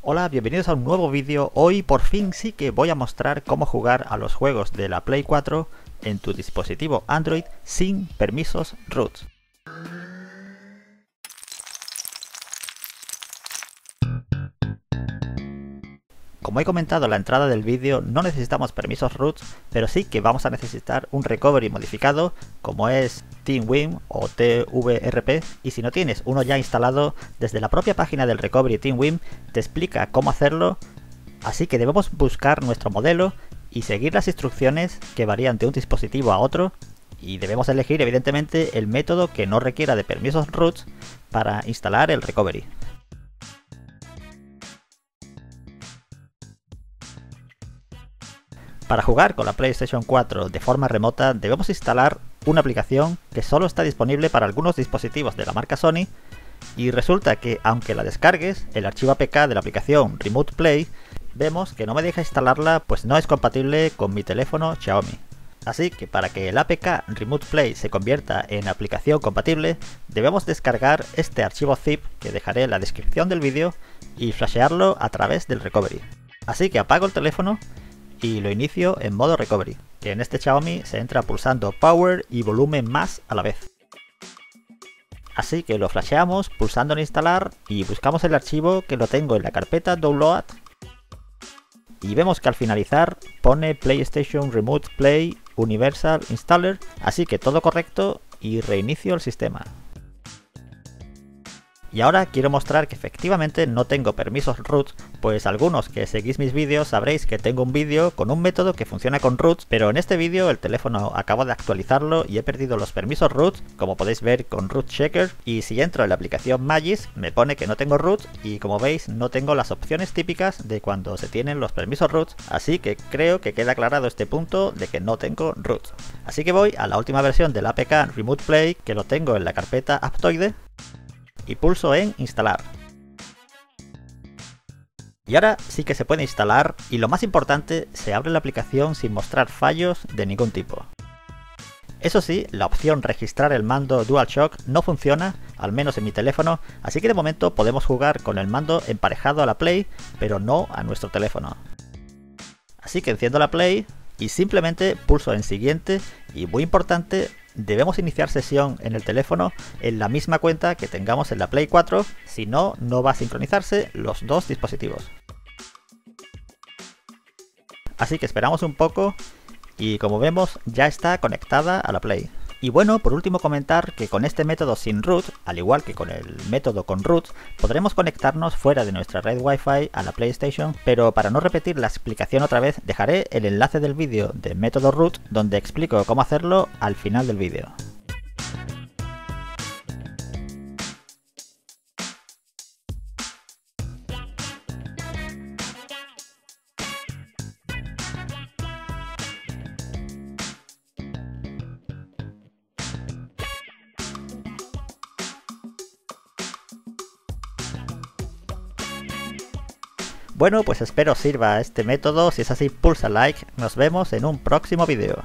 Hola, bienvenidos a un nuevo vídeo. Hoy por fin sí que voy a mostrar cómo jugar a los juegos de la Play 4 en tu dispositivo Android sin permisos root. Como he comentado en la entrada del vídeo, no necesitamos permisos root, pero sí que vamos a necesitar un recovery modificado como es TeamWim o TWRP, y si no tienes uno ya instalado, desde la propia página del recovery TeamWim te explica cómo hacerlo, así que debemos buscar nuestro modelo y seguir las instrucciones que varían de un dispositivo a otro, y debemos elegir evidentemente el método que no requiera de permisos root para instalar el recovery. Para jugar con la PlayStation 4 de forma remota debemos instalar una aplicación que solo está disponible para algunos dispositivos de la marca Sony, y resulta que aunque la descargues, el archivo APK de la aplicación Remote Play, vemos que no me deja instalarla, pues no es compatible con mi teléfono Xiaomi. Así que para que el APK Remote Play se convierta en aplicación compatible, debemos descargar este archivo zip que dejaré en la descripción del vídeo y flashearlo a través del recovery. Así que apago el teléfono y lo inicio en modo recovery, que en este Xiaomi se entra pulsando power y volumen más a la vez. Así que lo flasheamos pulsando en instalar y buscamos el archivo, que lo tengo en la carpeta download, y vemos que al finalizar pone PlayStation Remote Play Universal Installer, así que todo correcto y reinicio el sistema. Y ahora quiero mostrar que efectivamente no tengo permisos root, pues algunos que seguís mis vídeos sabréis que tengo un vídeo con un método que funciona con root, pero en este vídeo el teléfono acabo de actualizarlo y he perdido los permisos root, como podéis ver con root checker, y si entro en la aplicación Magis me pone que no tengo root, y como veis no tengo las opciones típicas de cuando se tienen los permisos root, así que creo que queda aclarado este punto de que no tengo root. Así que voy a la última versión del APK Remote Play, que lo tengo en la carpeta Aptoide, y pulso en instalar. Y ahora sí que se puede instalar, y lo más importante, se abre la aplicación sin mostrar fallos de ningún tipo. Eso sí, la opción registrar el mando DualShock no funciona, al menos en mi teléfono, así que de momento podemos jugar con el mando emparejado a la Play, pero no a nuestro teléfono. Así que enciendo la Play y simplemente pulso en siguiente, y muy importante, debemos iniciar sesión en el teléfono en la misma cuenta que tengamos en la Play 4, si no, no va a sincronizarse los dos dispositivos. Así que esperamos un poco y como vemos ya está conectada a la Play. Y bueno, por último comentar que con este método sin root, al igual que con el método con root, podremos conectarnos fuera de nuestra red Wi-Fi a la PlayStation, pero para no repetir la explicación otra vez, dejaré el enlace del vídeo de método root, donde explico cómo hacerlo, al final del vídeo. Bueno, pues espero sirva este método, si es así pulsa like, nos vemos en un próximo vídeo.